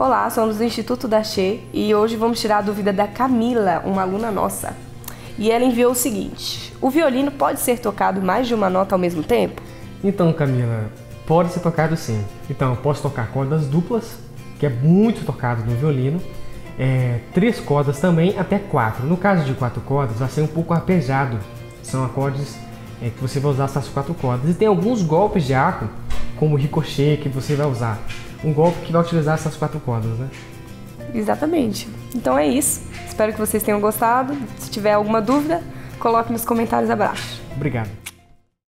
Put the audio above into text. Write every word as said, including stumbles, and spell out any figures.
Olá, somos do Instituto D'archet e hoje vamos tirar a dúvida da Camila, uma aluna nossa. E ela enviou o seguinte: o violino pode ser tocado mais de uma nota ao mesmo tempo? Então, Camila, pode ser tocado sim. Então, eu posso tocar cordas duplas, que é muito tocado no violino, é, três cordas também, até quatro. No caso de quatro cordas, vai ser um pouco arpejado. São acordes é, que você vai usar essas quatro cordas. E tem alguns golpes de arco, como o ricochet, que você vai usar. Um golpe que vai utilizar essas quatro cordas, né? Exatamente. Então é isso. Espero que vocês tenham gostado. Se tiver alguma dúvida, coloque nos comentários abaixo. Obrigado.